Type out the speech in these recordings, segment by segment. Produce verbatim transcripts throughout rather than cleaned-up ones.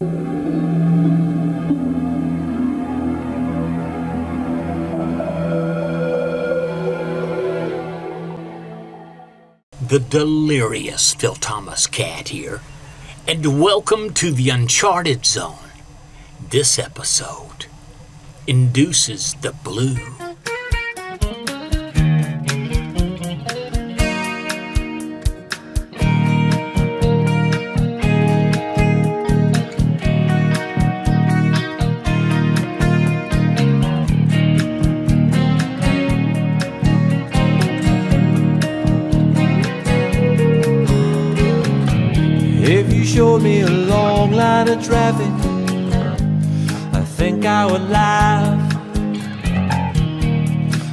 The delirious Phil Thomas Katt here, and welcome to The Uncharted Zone. This episode induces the blue. Showed me a long line of traffic, I think I would laugh.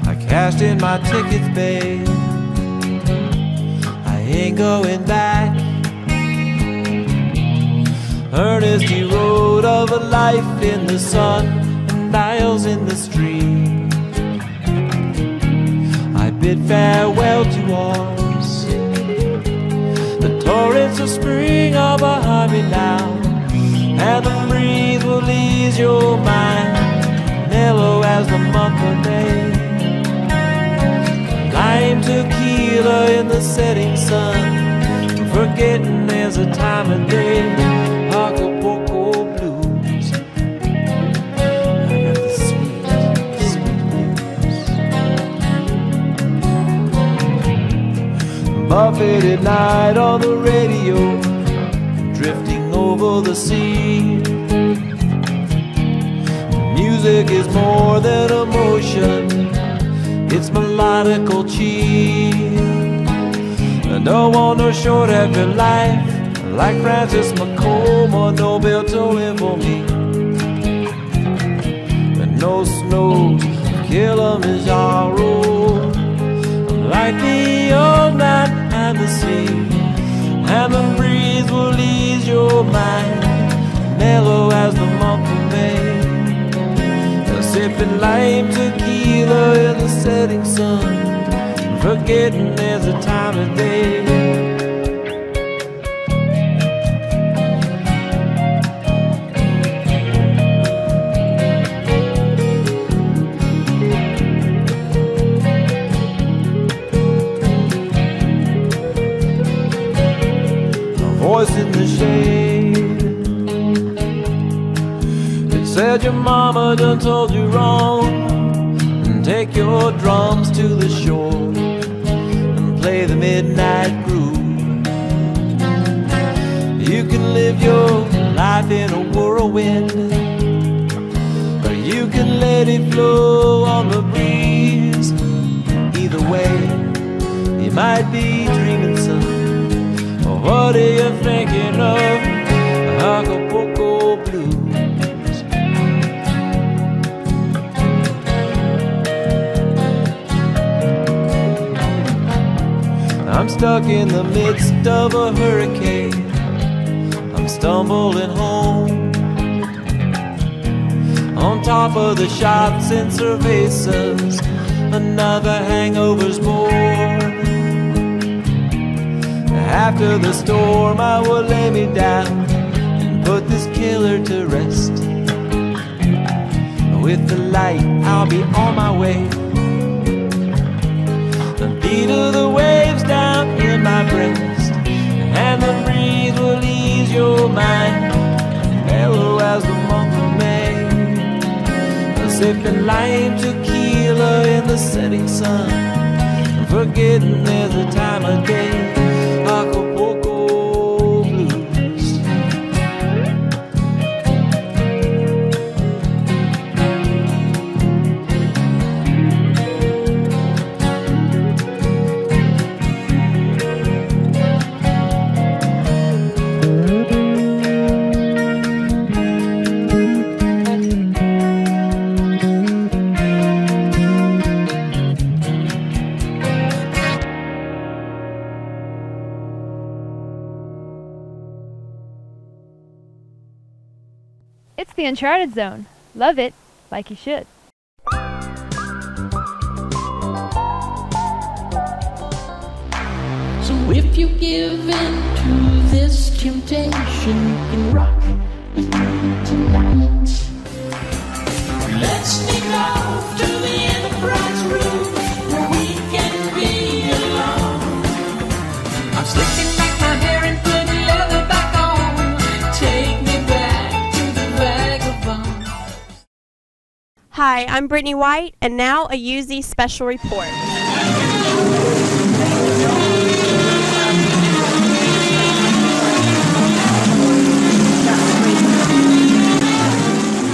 I cashed in my tickets, babe, I ain't going back. Earnest he rode of a life in the sun and miles in the stream. I bid farewell to all. Torrents of spring are behind me now, and the breeze will ease your mind, mellow as the month of May. Lime tequila in the setting sun, forgetting there's a time of day. Acapulco blues, I got the sweet, sweet blues. Buffett at night on the radio, drifting over the sea. Music is more than emotion, it's melodical cheese. No one knows short of your life, like Francis McComb, no bell tolling for me. And no snow, Kilimanjaro, like the old night and the sea. And the breeze will ease your mind, mellow as the month of May. Sipping lime tequila in the setting sun, forgetting there's a time of day. In the shade, it said your mama done told you wrong, and take your drums to the shore and play the midnight groove. You can live your life in a whirlwind, or you can let it flow on the breeze. Either way, you might be dreaming some. What are you thinking of? Acapulco blues. I'm stuck in the midst of a hurricane, I'm stumbling home, on top of the shops and cervezas, another hangover's born. After the storm I will lay me down and put this killer to rest. With the light I'll be on my way, the beat of the waves down in my breast, and the breeze will ease your mind, mellow as the month of May. Sipping lime tequila in the setting sun, forgetting there's a time of day. Acapulco blues. The Uncharted Zone. Love it like you should. So if you give in to this temptation, you can rock. Hi, I'm Brittany White, and now a U Z special report.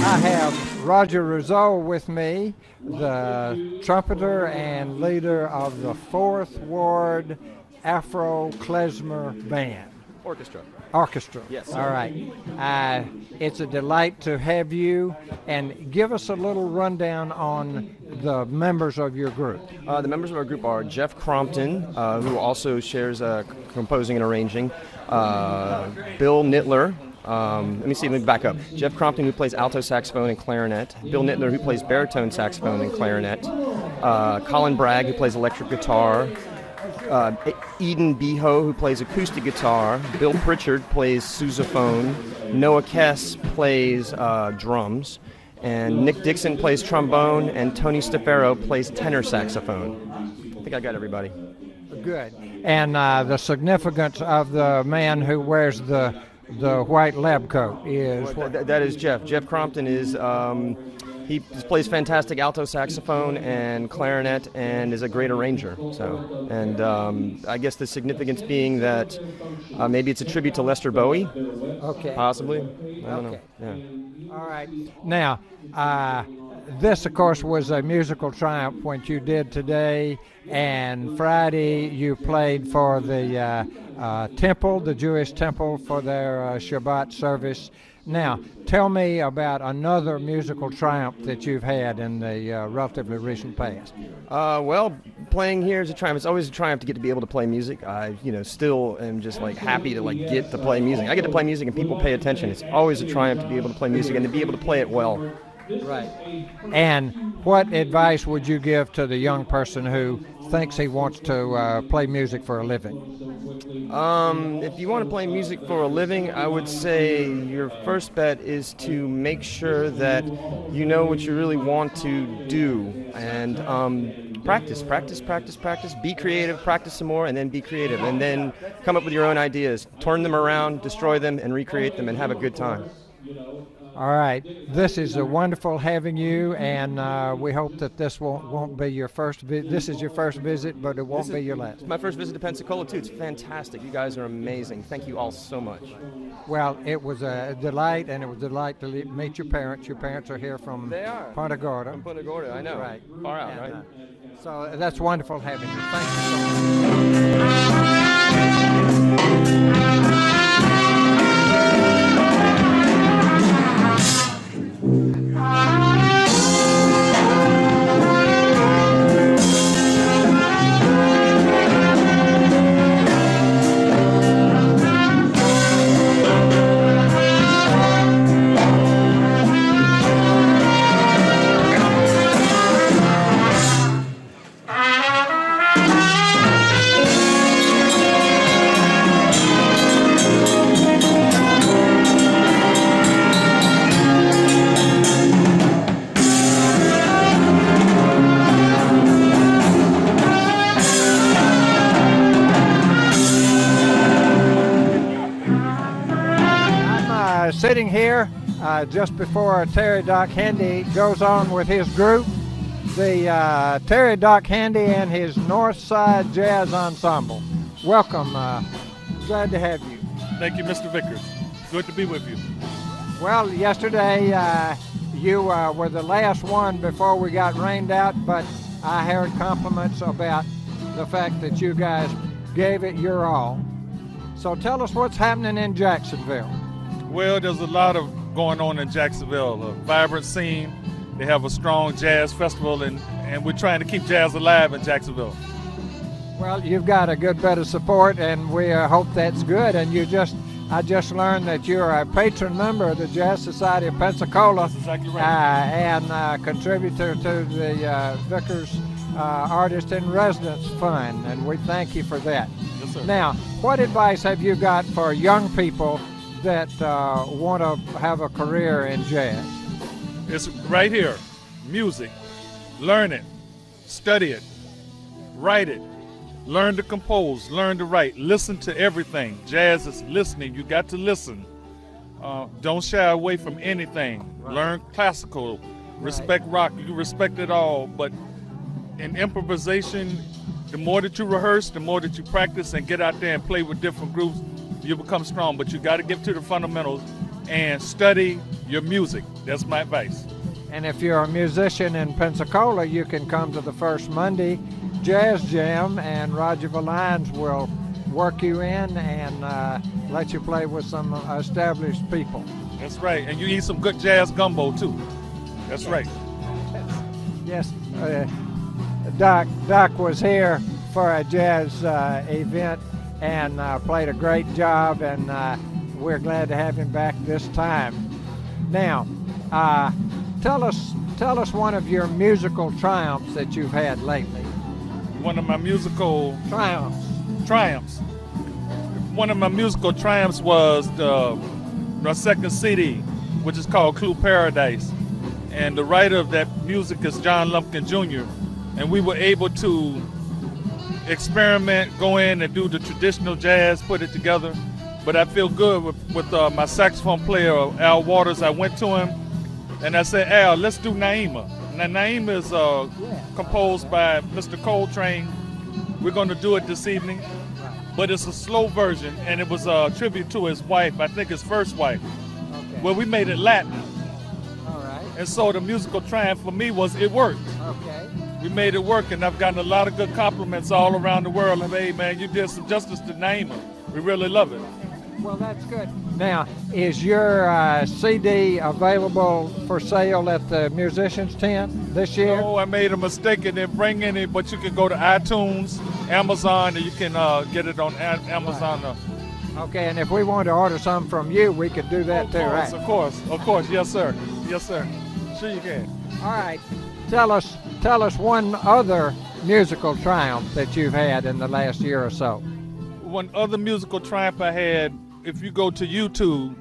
I have Roger Rizzo with me, the trumpeter and leader of the Fourth Ward Afro Klezmer Band Orchestra. Orchestra. Yes. All right. Uh, it's a delight to have you. And give us a little rundown on the members of your group. Uh, the members of our group are Jeff Crompton, uh, who also shares uh, composing and arranging, uh, Bill Nittler. Um, let me see, let me back up. Jeff Crompton, who plays alto saxophone and clarinet. Bill Nittler, who plays baritone saxophone and clarinet. Uh, Colin Bragg, who plays electric guitar. Uh, Eden Biho, who plays acoustic guitar. Bill Pritchard plays sousaphone. Noah Kess plays uh, drums. And Nick Dixon plays trombone. And Tony Staffaro plays tenor saxophone. I think I got everybody. Good. And uh, the significance of the man who wears the, the white lab coat is... Well, that, that is Jeff. Jeff Crompton is... Um, He plays fantastic alto saxophone and clarinet and is a great arranger. So, and um, I guess the significance being that uh, maybe it's a tribute to Lester Bowie. Okay. Possibly. I don't okay. know. Yeah. All right. Now, uh, this, of course, was a musical triumph what you did today. And Friday you played for the uh, uh, temple, the Jewish temple, for their uh, Shabbat service. Now, tell me about another musical triumph that you've had in the uh, relatively recent past. Uh, well, playing here is a triumph. It's always a triumph to get to be able to play music. I, you know, still am just like happy to like get to play music. I get to play music and people pay attention. It's always a triumph to be able to play music and to be able to play it well. Right. And what advice would you give to the young person who thinks he wants to uh, play music for a living? Um, if you want to play music for a living, I would say your first bet is to make sure that you know what you really want to do. And um, practice, practice, practice, practice. Be creative, practice some more, and then be creative. And then come up with your own ideas. Turn them around, destroy them, and recreate them, and have a good time. All right. This is a wonderful having you, and uh, we hope that this won't, won't be your first visit. This is your first visit, but it won't be your last. It's my first visit to Pensacola, too. It's fantastic. You guys are amazing. Thank you all so much. Well, it was a delight, and it was a delight to meet your parents. Your parents are here from Punta Gorda. From Punta Gorda, I know. Right. Far out, and, right? Uh, so that's wonderful having you. Thank you so much. Sitting here uh, just before Terry Doc Handy goes on with his group, the uh, Terry Doc Handy and his Northside Jazz Ensemble. Welcome. Uh, glad to have you. Thank you, Mister Vickers. Good to be with you. Well, yesterday uh, you uh, were the last one before we got rained out, but I heard compliments about the fact that you guys gave it your all. So tell us what's happening in Jacksonville. Well, there's a lot of going on in Jacksonville, a vibrant scene. They have a strong jazz festival, and, and we're trying to keep jazz alive in Jacksonville. Well, you've got a good bit of support, and we uh, hope that's good. And you just, I just learned that you're a patron member of the Jazz Society of Pensacola. That's exactly right. Uh, and uh, contributor to the uh, Vickers uh, Artist in Residence Fund, and we thank you for that. Yes, sir. Now, what advice have you got for young people that uh, want to have a career in jazz? It's right here. Music. Learn it. Study it. Write it. Learn to compose. Learn to write. Listen to everything. Jazz is listening. You got to listen. Uh, don't shy away from anything. Right. Learn classical. Respect rock. You respect it all. But in improvisation, the more that you rehearse, the more that you practice and get out there and play with different groups, you become strong. But you got to get to the fundamentals and study your music. That's my advice. And if you're a musician in Pensacola, you can come to the First Monday Jazz Jam, and Roger Valines will work you in and uh, let you play with some established people. That's right. And you eat some good jazz gumbo, too. That's right. Yes. Uh, Doc, Doc was here for a jazz uh, event and uh, played a great job, and uh, we're glad to have him back this time. Now, uh, tell us tell us one of your musical triumphs that you've had lately. One of my musical... Triumphs. Triumphs. One of my musical triumphs was the, the second C D, which is called Clue Paradise. And the writer of that music is John Lumpkin Junior And we were able to experiment, go in and do the traditional jazz, put it together. But I feel good with, with uh, my saxophone player, Al Waters. I went to him and I said, Al, let's do Naima. Now, Naima is uh, composed by Mister Coltrane. We're going to do it this evening, but it's a slow version, and it was a tribute to his wife, I think his first wife. Okay. Well, we made it Latin. All right. And so the musical triumph for me was it worked. Okay. We made it work, and I've gotten a lot of good compliments all around the world. Of, hey, man, you did some justice to Naima. We really love it. Well, that's good. Now, is your uh, C D available for sale at the musician's tent this year? No, I made a mistake and didn't bring any, but you can go to iTunes, Amazon, and you can uh, get it on Amazon. Right. Okay, and if we want to order some from you, we could do that too, right? Of course, of course. Yes, sir. Yes, sir. Sure you can. All right. Tell us, tell us one other musical triumph that you've had in the last year or so. One other musical triumph I had, if you go to YouTube,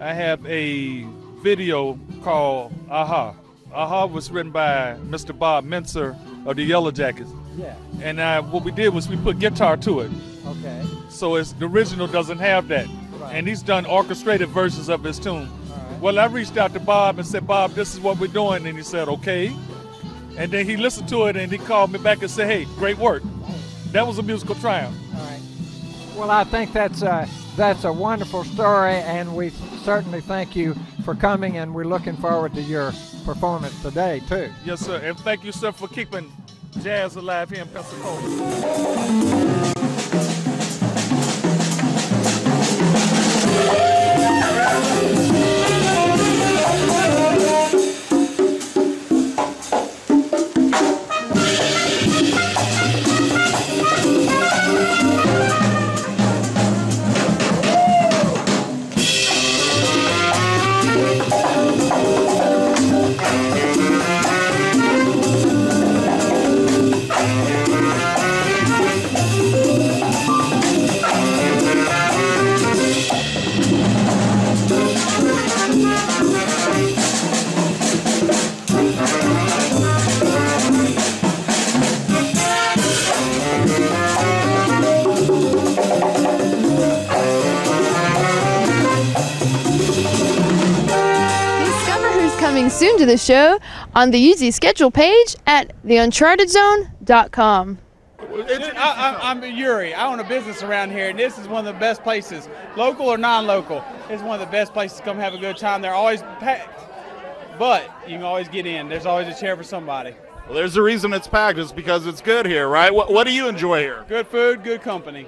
I have a video called Aha. Aha was written by Mister Bob Mentzer of the Yellow Jackets. Yeah. And I, what we did was we put guitar to it. Okay. So it's, the original doesn't have that. Right. And he's done orchestrated versions of his tune. Right. Well, I reached out to Bob and said, Bob, this is what we're doing. And he said, okay. And then he listened to it and he called me back and said, hey, great work. That was a musical triumph. All right. Well, I think that's a, that's a wonderful story, and we certainly thank you for coming, and we're looking forward to your performance today, too. Yes, sir, and thank you, sir, for keeping jazz alive here in Pensacola. Soon to the show on the U Z schedule page at the uncharted zone dot com. I, I, I'm Yuri. I own a business around here, and this is one of the best places, local or non-local. It's one of the best places to come have a good time. They're always packed, but you can always get in. There's always a chair for somebody. Well, there's a reason it's packed. It's because it's good here, right? What, what do you enjoy here? Good food, good company.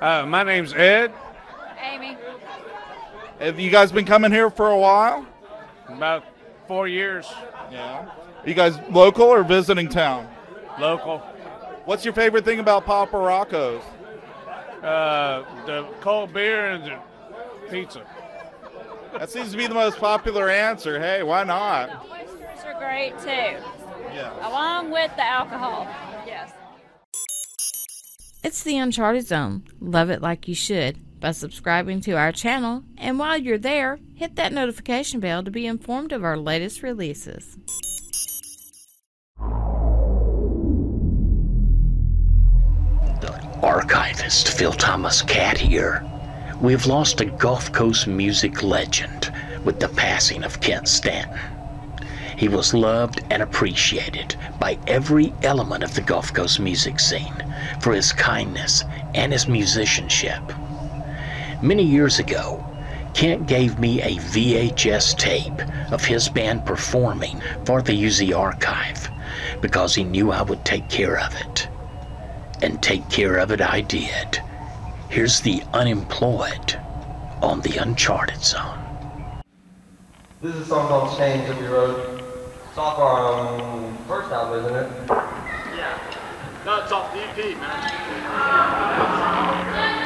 Uh, my name's Ed. Amy. Have you guys been coming here for a while? About four years. Yeah. Are you guys local or visiting town? Local. What's your favorite thing about Papa Rocco's? Uh, the cold beer and the pizza. That seems to be the most popular answer. Hey, why not? The oysters are great too. Yeah. Along with the alcohol. Yes. It's the Uncharted Zone. Love it like you should. By subscribing to our channel, and while you're there, hit that notification bell to be informed of our latest releases. The archivist Phil Thomas Katt here. We've lost a Gulf Coast music legend with the passing of Kent Stanton. He was loved and appreciated by every element of the Gulf Coast music scene for his kindness and his musicianship. Many years ago, Kent gave me a V H S tape of his band performing for the U Z archive because he knew I would take care of it. And take care of it I did. Here's The Unemployed on The Uncharted Zone. This is a song called Change that we wrote. It's off our um, first album, isn't it? Yeah. No, it's off the E P, man. Yeah.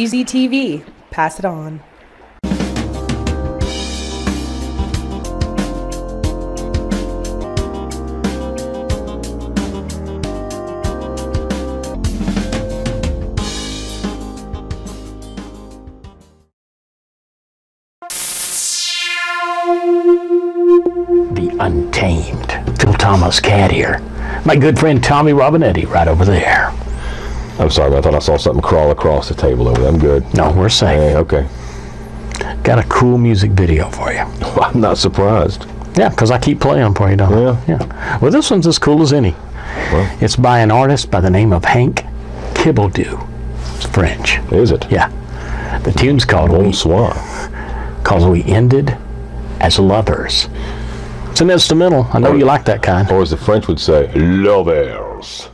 U Z T V. Pass it on. The Untamed. Phil Thomas Katt here. My good friend Tommy Robinetti right over there. I'm sorry, I thought I saw something crawl across the table over there. I'm good. No, we're safe. Hey, okay. Got a cool music video for you. Well, I'm not surprised. Yeah, because I keep playing them for you, don't I? Yeah. Yeah. Well, this one's as cool as any. Well. It's by an artist by the name of Hank Kibbledew. It's French. Is it? Yeah. The tune's called Bonsoir. Because we ended as lovers. It's an instrumental. I know or, you like that kind. Or as the French would say, lovers.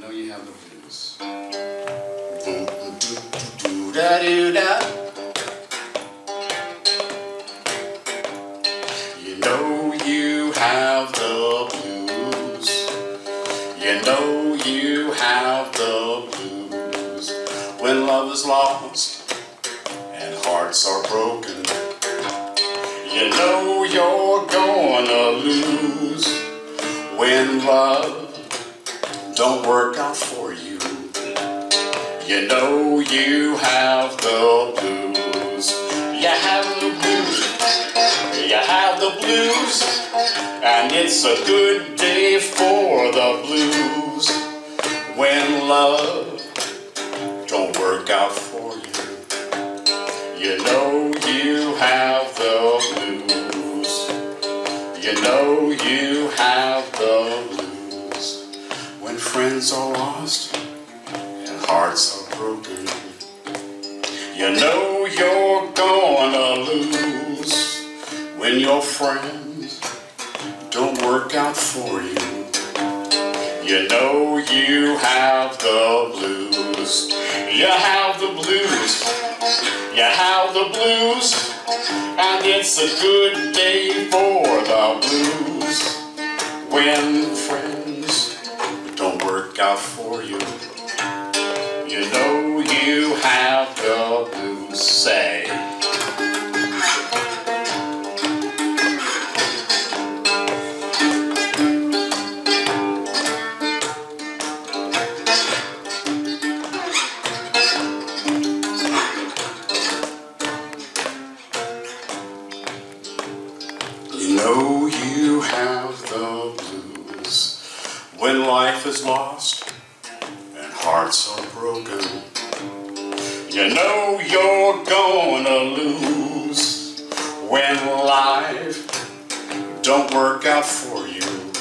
You know you have the blues. Do, do, do, do, da, do, da. You know you have the blues. You know you have the blues. When love is lost and hearts are broken, you know you're gonna lose. When love don't work out for you, you know you have the blues. You have the blues. You have the blues. And it's a good day for the blues. When love don't work out for you, you know you have the blues. You know you have the blues. Friends are lost and hearts are broken, you know you're gonna lose. When your friends don't work out for you, you know you have the blues. You have the blues. You have the blues. And it's a good day for the blues. When friends don't work out for you, you know you have the blues. Say. You know you have the blues. When life is lost and hearts are broken, you know you're gonna lose. When life don't work out for you,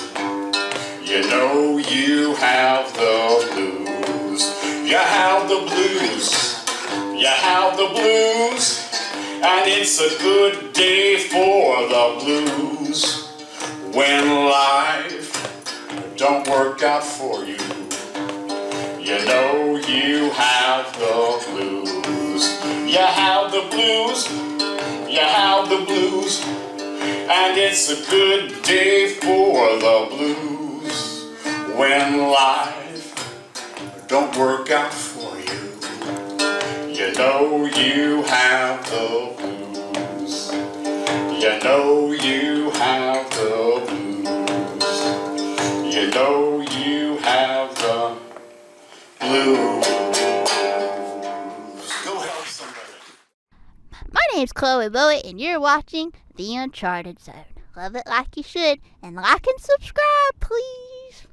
you know you have the blues. You have the blues. You have the blues. And it's a good day for the blues. When life don't work out for you, you know you have the blues. You have the blues. You have the blues. And it's a good day for the blues. When life don't work out for you, you know you have the blues. You know you have the blues. You know you have the blues. Go help somebody. My name's Chloe Bowett, and you're watching The Uncharted Zone. Love it like you should, and like and subscribe, please.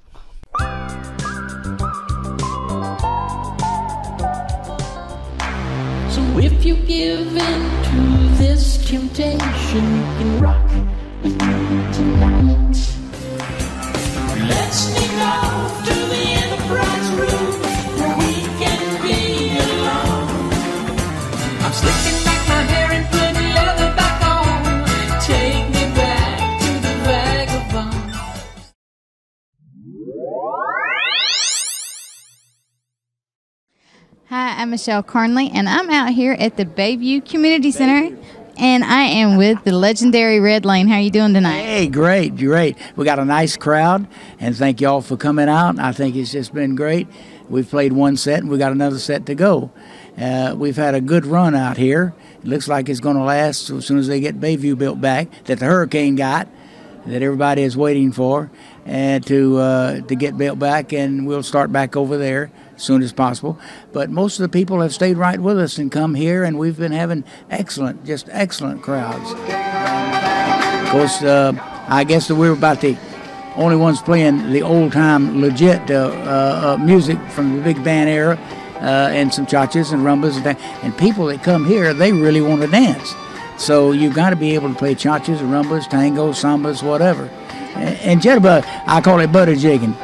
So if you give in to this temptation, you can rock with me tonight. Let's sneak off to the Enterprise room where we can be alone. I'm slicking back my hair and putting leather back on. Take me back to the vagabond. Hi, I'm Michelle Carnley, and I'm out here at the Bayview Community Center. And I am with the legendary Red Lane. How are you doing tonight? Hey, great, great. We got a nice crowd, and thank y'all for coming out. I think it's just been great. We've played one set, and we got another set to go. Uh, we've had a good run out here. It looks like it's going to last as soon as they get Bayview built back, that the hurricane got, that everybody is waiting for, and to, uh, to get built back, and we'll start back over there as soon as possible. But most of the people have stayed right with us and come here, and we've been having excellent, just excellent crowds. Of course, uh, I guess that we were about the only ones playing the old-time legit uh, uh, music from the big band era, uh, and some cha-chas and rumbas, and, and people that come here, they really want to dance. So you've got to be able to play cha-chas and rumbas, tangos, sambas, whatever. And jitterbug, I call it butterjigging.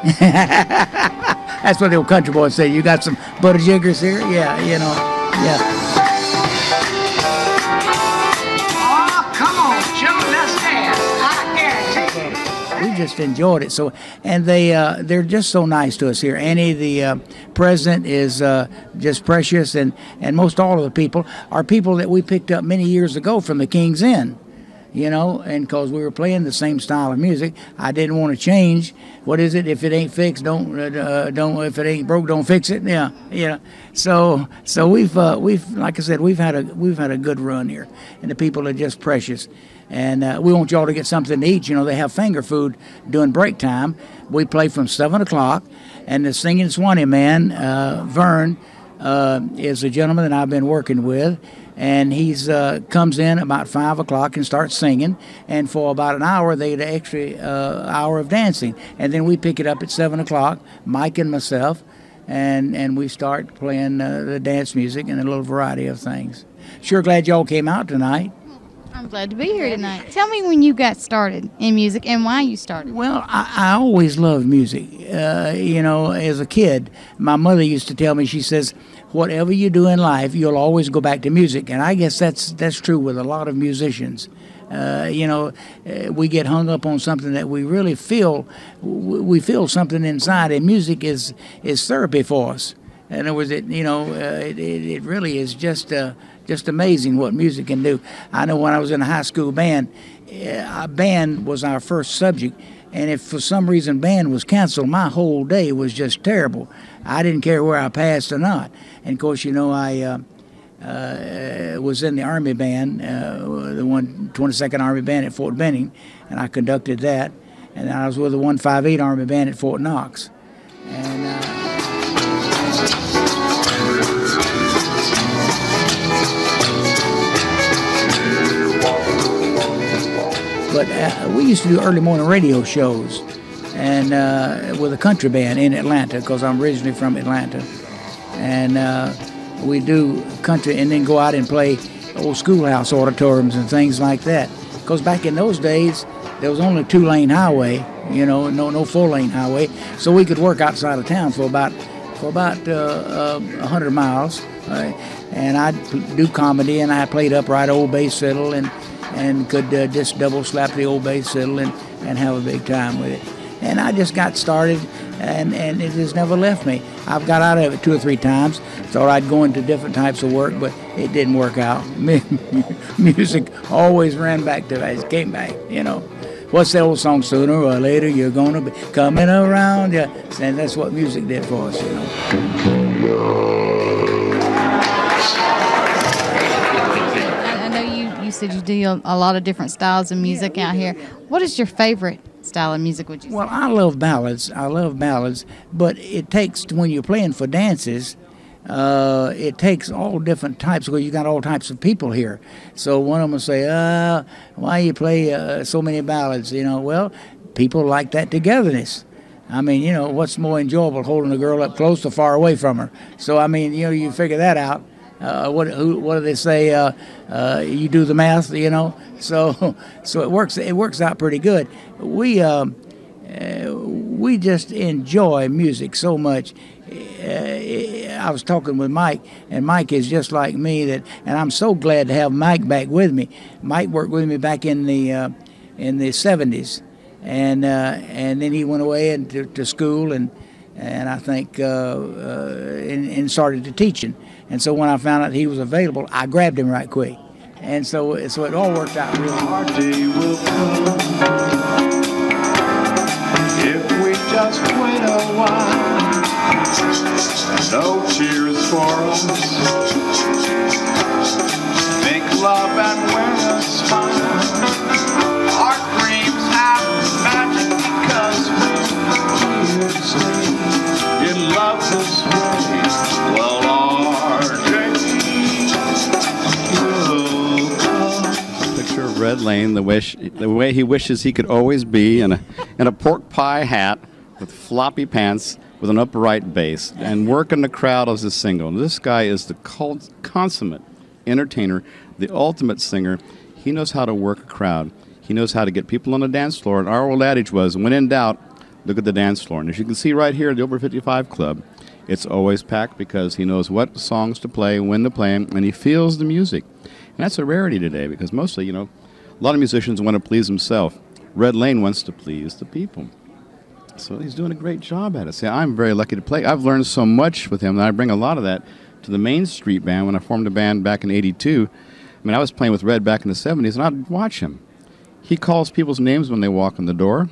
That's what the old country boys say. You got some butterjiggers here? Yeah, you know, yeah. Oh, come on, Joe, let's dance. I guarantee it. We just enjoyed it. So, and they uh, they're just so nice to us here. Annie, the uh, president, is uh, just precious, and and most all of the people are people that we picked up many years ago from the King's Inn. You know, and because we were playing the same style of music, I didn't want to change. What is it? If it ain't fixed, don't uh, don't. If it ain't broke, don't fix it. Yeah, yeah. So so we've uh, we've like I said, we've had a we've had a good run here, and the people are just precious. And uh, we want y'all to get something to eat. You know, they have finger food during break time. We play from seven o'clock, and the singing Swanee man, uh, Vern, uh, is a gentleman that I've been working with. And he's uh, comes in about five o'clock and starts singing, and for about an hour they get an extra uh, hour of dancing, and then we pick it up at seven o'clock. Mike and myself, and and we start playing uh, the dance music and a little variety of things. Sure, glad y'all came out tonight. I'm glad to be here tonight. Tell me when you got started in music and why you started. Well, I, I always loved music. Uh, you know, as a kid, my mother used to tell me. She says, whatever you do in life, you'll always go back to music. And I guess that's that's true with a lot of musicians. Uh, you know, uh, we get hung up on something that we really feel, we feel something inside, and music is, is therapy for us. In other words, it, you know, uh, it, it, it really is just, uh, just amazing what music can do. I know when I was in a high school band, uh, band was our first subject. And if for some reason band was canceled, my whole day was just terrible. I didn't care where I passed or not. And, of course, you know, I uh, uh, was in the Army Band, uh, the one twenty-second Army Band at Fort Benning, and I conducted that. And I was with the one fifty-eight Army Band at Fort Knox. And, uh, But uh, we used to do early morning radio shows, and uh, with a country band in Atlanta, because I'm originally from Atlanta. And uh, we do country and then go out and play old schoolhouse auditoriums and things like that. Because back in those days, there was only a two-lane highway, you know, no no four-lane highway. So we could work outside of town for about for about uh, uh, a hundred miles. Right? And I'd do comedy, and I played upright old bass fiddle, and and could uh, just double slap the old bass fiddle and, and have a big time with it. And I just got started, and, and it has never left me. I've got out of it two or three times, thought I'd go into different types of work, but it didn't work out. Music always ran back to us, came back, you know. What's that old song, sooner or later you're gonna be coming around, yeah. And that's what music did for us, you know. You said you do a lot of different styles of music yeah, out here. What is your favorite style of music, would you say? Well, I love ballads. I love ballads. But it takes, when you're playing for dances, uh, it takes all different types. Well, you got all types of people here. So one of them will say, uh, why you play uh, so many ballads? You know, well, people like that togetherness. I mean, you know, what's more enjoyable, holding a girl up close or far away from her? So, I mean, you know, you figure that out. Uh, what who, what do they say? Uh, uh, you do the math, you know. So so it works. It works out pretty good. We um, uh, we just enjoy music so much. Uh, I was talking with Mike, and Mike is just like me. That and I'm so glad to have Mike back with me. Mike worked with me back in the uh, in the seventies, and uh, and then he went away and to, to school, and and I think uh, uh, and, and started to teaching. And so when I found out he was available, I grabbed him right quick. And so, so it all worked out really hard. Day will come if we just wait a while. No cheers for us. Think love and wear a smile. Our dreams have magic because we in love this way. Well, Red Lane, the wish, the way he wishes he could always be, in a, in a pork pie hat with floppy pants with an upright bass and working the crowd as a single. This guy is the cult, consummate entertainer, the ultimate singer. He knows how to work a crowd. He knows how to get people on the dance floor. And our old adage was, when in doubt, look at the dance floor. And as you can see right here at the Over fifty-five Club, it's always packed because he knows what songs to play, when to play them, and he feels the music. And that's a rarity today because mostly, you know, a lot of musicians want to please themselves. Red Lane wants to please the people. So he's doing a great job at it. See, I'm very lucky to play. I've learned so much with him, and I bring a lot of that to the Main Street Band. When I formed a band back in eighty-two, I mean, I was playing with Red back in the seventies, and I'd watch him. He calls people's names when they walk in the door.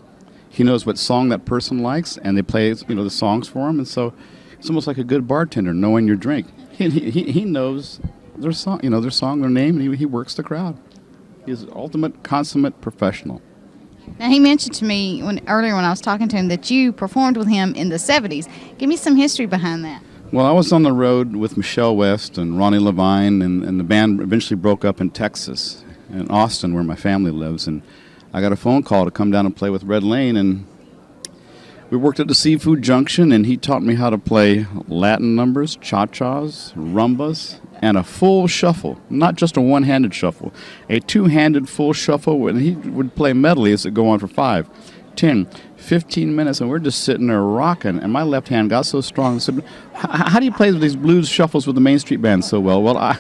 He knows what song that person likes, and they play, you know, the songs for him. And so it's almost like a good bartender knowing your drink. He he, he knows their song, you know, their song, their name, and he, he works the crowd. He's an ultimate, consummate professional. Now, he mentioned to me when, earlier when I was talking to him that you performed with him in the seventies. Give me some history behind that. Well, I was on the road with Michelle West and Ronnie Levine, and, and the band eventually broke up in Texas, in Austin, where my family lives. And I got a phone call to come down and play with Red Lane, and we worked at the Seafood Junction, and he taught me how to play Latin numbers, cha-chas, rumbas, and a full shuffle, not just a one-handed shuffle, a two-handed full shuffle. And he would play medleys that go on for five, ten, fifteen minutes, and we're just sitting there rocking, and my left hand got so strong. I said, how do you play these blues shuffles with the Main Street Band so well? Well, I,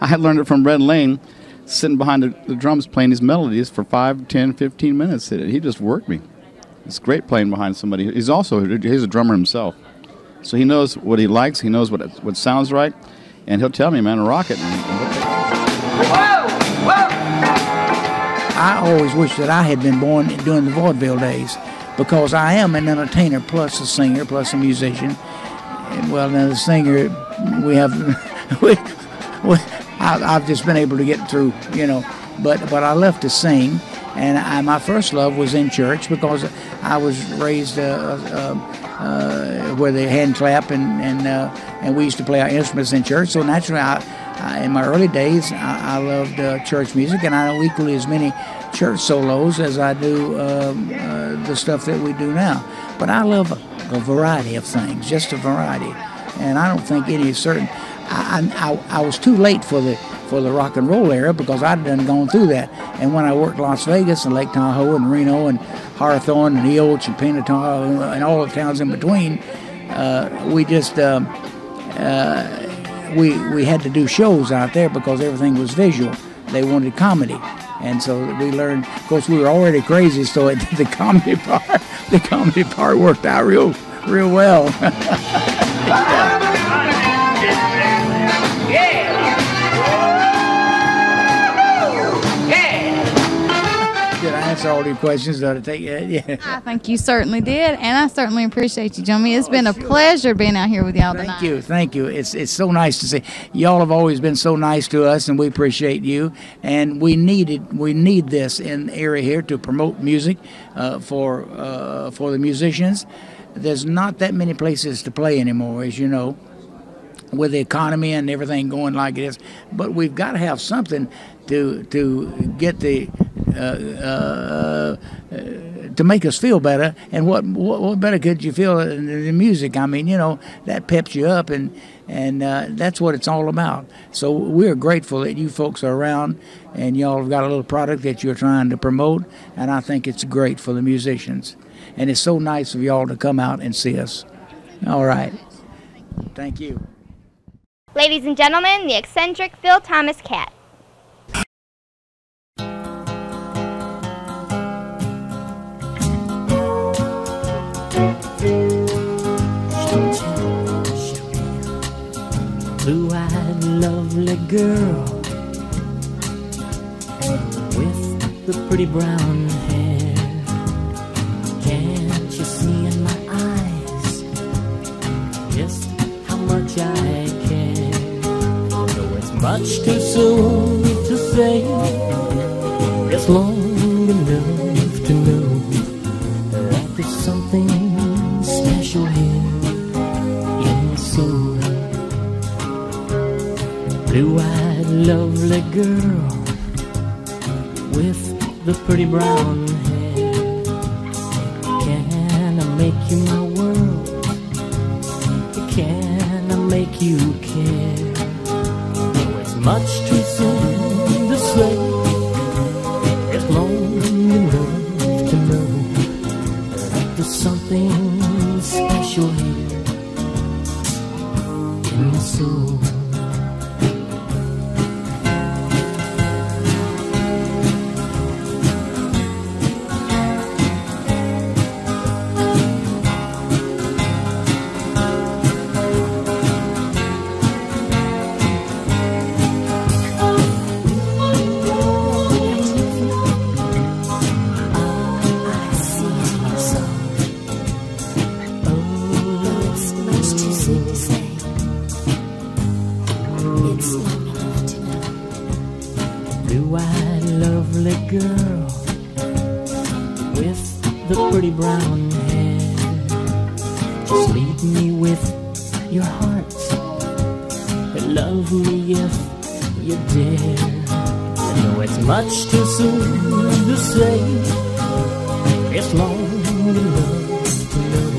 I had learned it from Red Lane, sitting behind the, the drums playing these melodies for five, ten, fifteen minutes. He just worked me. It's great playing behind somebody. He's also, he's a drummer himself, so he knows what he likes, he knows what what sounds right, and he'll tell me, man, rock it. Whoa, whoa. I always wish that I had been born during the vaudeville days, because I am an entertainer plus a singer plus a musician. Well, now the singer, we have, we, we, I, I've just been able to get through, you know, but, but I love to sing. And I, my first love was in church, because I was raised uh, uh, uh, where they hand clap, and and, uh, and we used to play our instruments in church. So naturally, I, I, in my early days, I, I loved uh, church music, and I know equally as many church solos as I do um, uh, the stuff that we do now. But I love a, a variety of things, just a variety. And I don't think any is certain. I, I, I was too late for the for the rock and roll era, because I'd done gone through that. And when I worked Las Vegas and Lake Tahoe and Reno and Hawthorne and Eulch and Pinatah and all the towns in between, uh, we just um, uh, we we had to do shows out there, because everything was visual. They wanted comedy, and so we learned. Of course, we were already crazy, so it, the comedy part the comedy part worked out real real well. Yeah. All your questions that I take. Yeah. I think you certainly did, and I certainly appreciate you, Jimmy. It's been a pleasure being out here with y'all tonight. Thank you, thank you. It's it's so nice to see. Y'all have always been so nice to us, and we appreciate you. And we needed we need this in the area here to promote music uh, for uh, for the musicians. There's not that many places to play anymore, as you know, with the economy and everything going like it is. But we've got to have something to to get the. Uh, uh, uh, to make us feel better, and what, what what better could you feel in the music? I mean, you know, that peps you up, and and uh, that's what it's all about. So we're grateful that you folks are around, and y'all have got a little product that you're trying to promote, and I think it's great for the musicians. And it's so nice of y'all to come out and see us. All right. Thank you. Ladies and gentlemen, the eccentric Phil Thomas Katt. Blue-eyed, lovely girl with the pretty brown hair. Can't you see in my eyes just how much I care? Though it's much too soon to say, it's long enough to know that there's something special here in my soul. Blue-eyed, lovely girl with the pretty brown hair. Can I make you my world? Can I make you care? Though it's much too soon to say, it's long enough to know that there's something special here in my soul. girl with the pretty brown hair. Just lead me with your heart, and love me if you dare. I know it's much too soon to say, it's long enough to know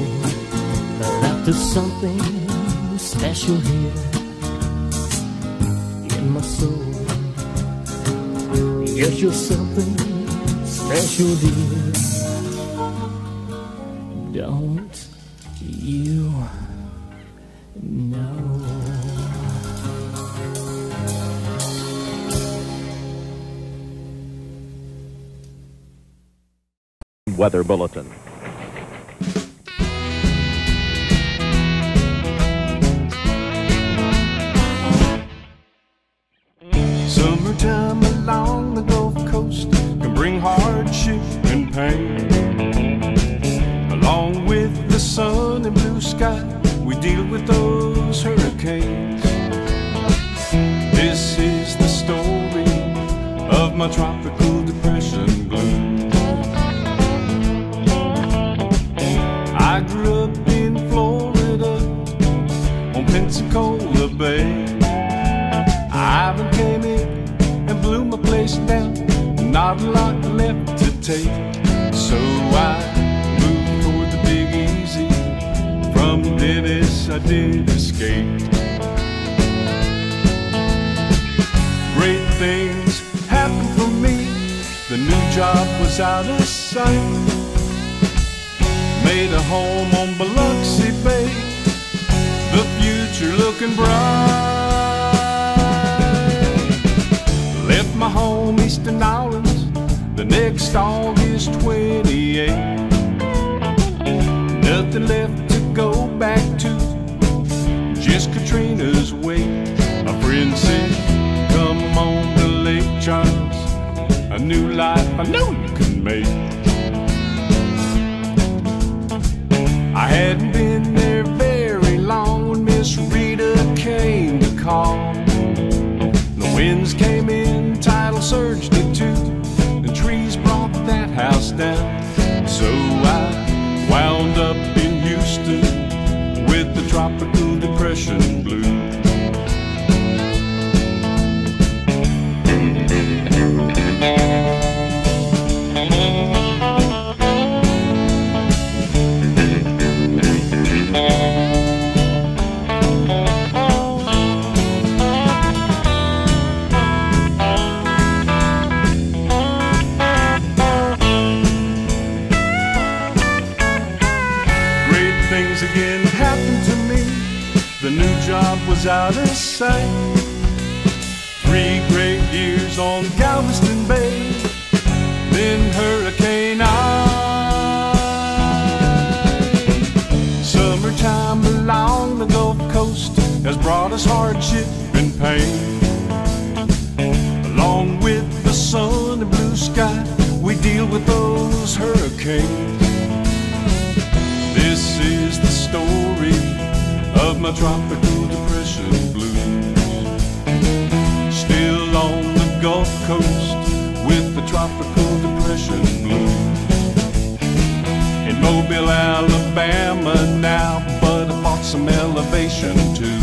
that I'm up to something special here in my soul. Yes, you're something special, dear. Don't you know? Weather Bulletin. Summertime along the Gulf Coast can bring hardship and pain. Along with the sun and blue sky, we deal with those hurricanes. This is the story of my tropical depression blues. I grew up in Florida on Pensacola Bay. Ivan came in and blew my place down, not a lot left to take. So I moved toward the Big Easy, from Dennis I did escape. Great things happened for me, the new job was out of sight. Made a home on Biloxi Bay, the future looking bright. Left my home, Eastern Islands, the next August twenty-eighth. Nothing left to go back to, just Katrina's wake. A friend said, come on to Lake Charles, a new life I know you can make. I hadn't been there very long when Miss Rita came to call. The winds came in, surged it too, the trees brought that house down. So I wound up in Houston with the tropical depression blues. Was out of sight. Three great years on Galveston Bay, then Hurricane Ike. Summertime along the Gulf Coast has brought us hardship and pain. Along with the sun and blue sky, we deal with those hurricanes. This is the story of my tropical depression blues. Still on the Gulf Coast with the tropical depression blues. In Mobile, Alabama now, but I bought some elevation too.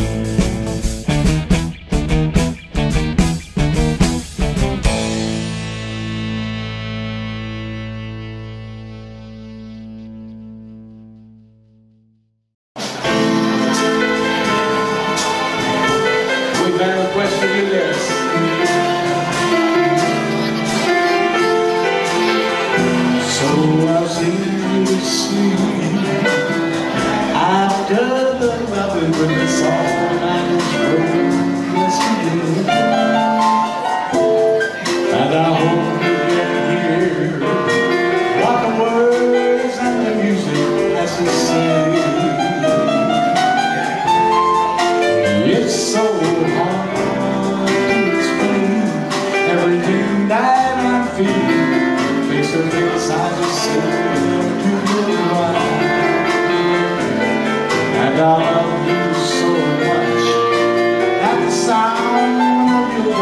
I love you so much, that the sound of your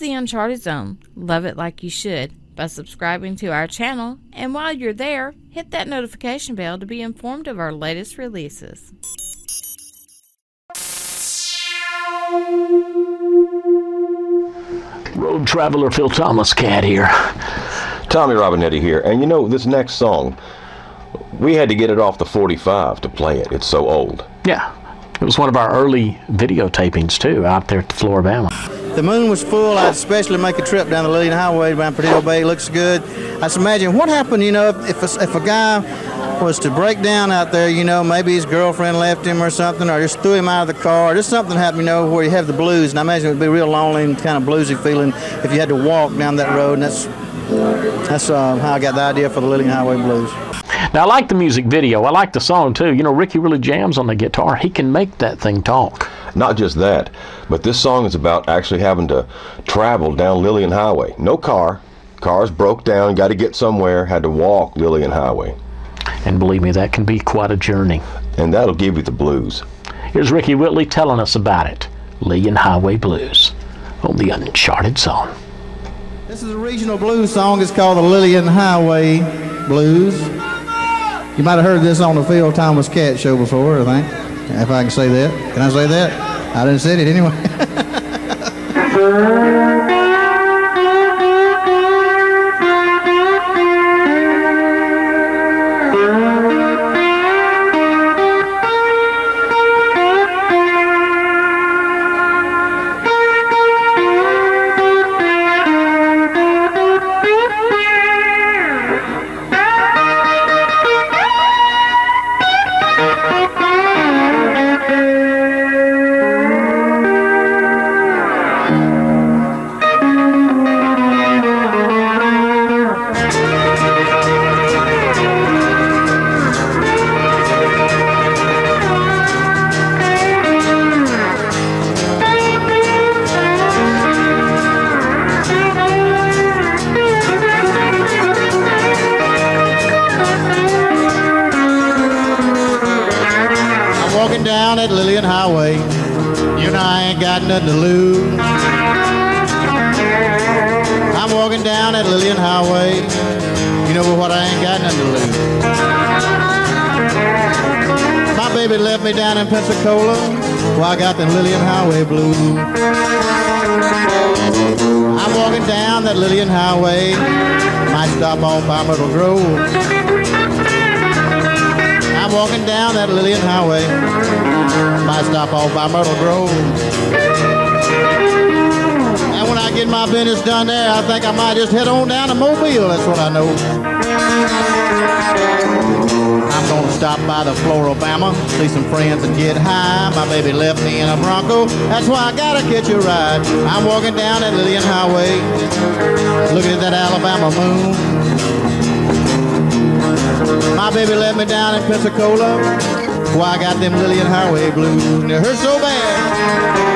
The Uncharted Zone. Love it like you should by subscribing to our channel, and while you're there, hit that notification bell to be informed of our latest releases. Road traveler Phil Thomas Katt here. Tommy Robinetti here, and you know, this next song, we had to get it off the forty-five to play it. It's so old. Yeah, it was one of our early videotapings too, out there at the Floribama. The moon was full. I'd especially make a trip down the Lillian Highway around Perdido Bay. It looks good. I just imagine what happened, you know, if, if, a, if a guy was to break down out there, you know, maybe his girlfriend left him or something, or just threw him out of the car, or just something happened, you know, where you have the blues. And I imagine it would be real lonely and kind of bluesy feeling if you had to walk down that road. And that's, that's uh, how I got the idea for the Lillian Highway Blues. Now, I like the music video. I like the song, too. You know, Ricky really jams on the guitar. He can make that thing talk. Not just that, but this song is about actually having to travel down Lillian Highway. No car. Cars broke down, got to get somewhere, had to walk Lillian Highway. And believe me, that can be quite a journey. And that'll give you the blues. Here's Ricky Whitley telling us about it. Lillian Highway Blues on the Uncharted Zone. This is a regional blues song. It's called the Lillian Highway Blues. You might have heard this on the Phil Thomas Katt show before, I think. If I can say that. Can I say that? I didn't say it anyway. highway. You know I ain't got nothing to lose. I'm walking down that Lillian Highway. You know what, I ain't got nothing to lose. My baby left me down in Pensacola. Well, I got the Lillian Highway blues. I'm walking down that Lillian Highway. Might stop off by Myrtle Grove. I'm walking down that Lillian Highway. Might stop off by Myrtle Grove. And when I get my business done there, I think I might just head on down to Mobile. That's what I know. I'm gonna stop by the Floribama, see some friends and get high. My baby left me in a Bronco, that's why I gotta catch a ride. I'm walking down that Lillian Highway, looking at that Alabama moon. My baby left me down in Pensacola. Why I got them Lillian Highway blues. And it hurts so bad.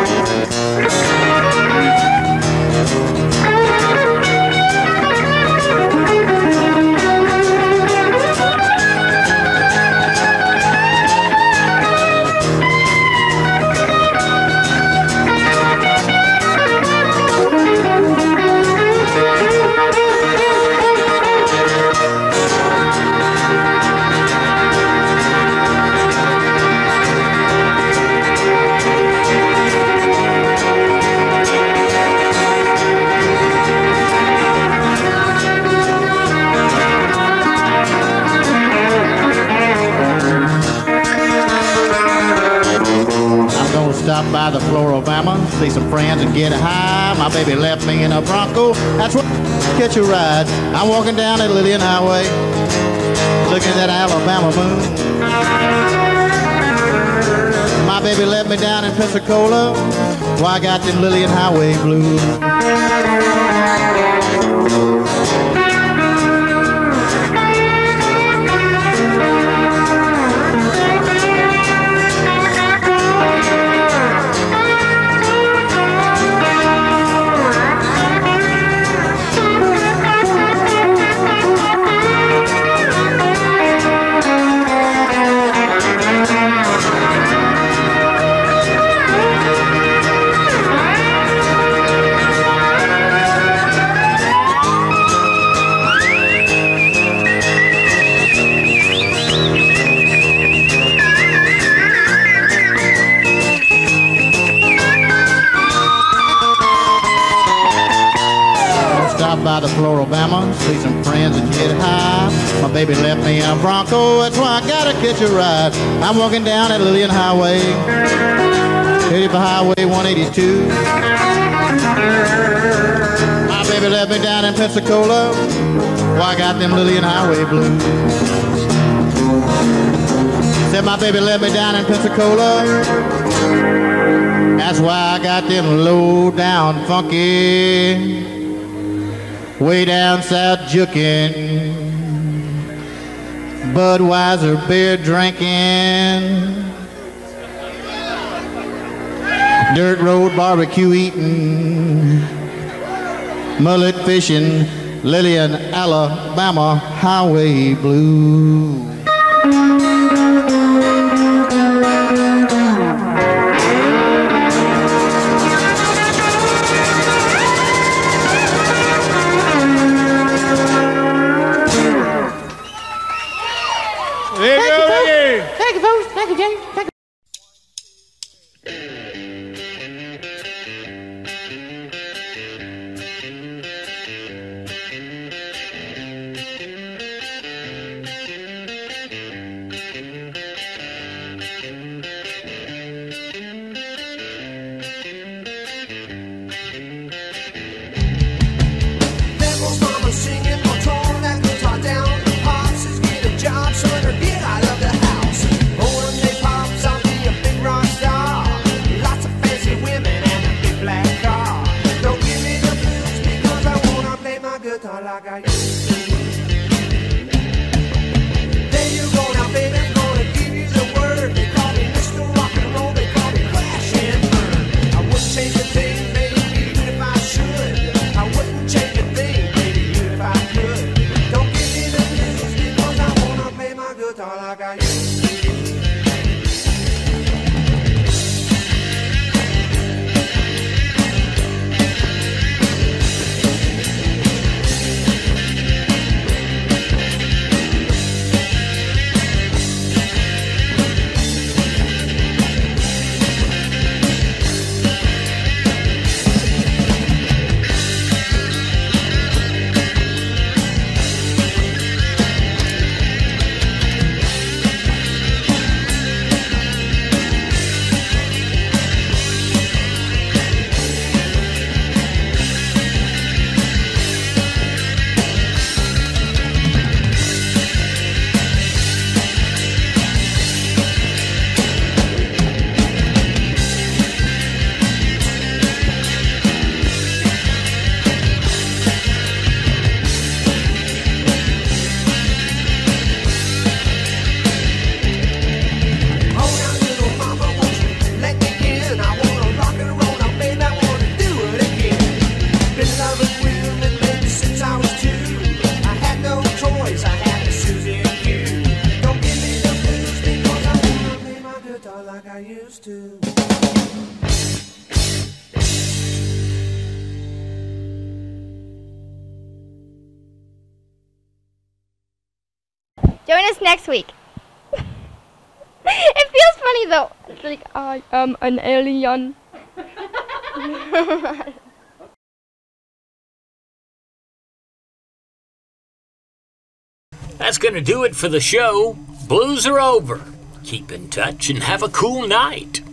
Stop by the Floribama, see some friends and get high. My baby left me in a Bronco, that's what catch a ride. I'm walking down that Lillian Highway, looking at that Alabama moon. My baby left me down in Pensacola, why I got them Lillian Highway blues. By the Floribama, see some friends and get high. My baby left me in a Bronco, that's why I gotta catch a ride. I'm walking down that Lillian Highway, headed for Highway one eighty-two. My baby left me down in Pensacola, why I got them Lillian Highway blues. Said my baby left me down in Pensacola, that's why I got them low down funky, way down south jukin', Budweiser beer drinking, dirt road barbecue eating, mullet fishing, Lillian Alabama Highway blues. All I got you. Join us next week. It feels funny though. It's like I am an alien. That's gonna do it for the show. Blues are over. Keep in touch and have a cool night.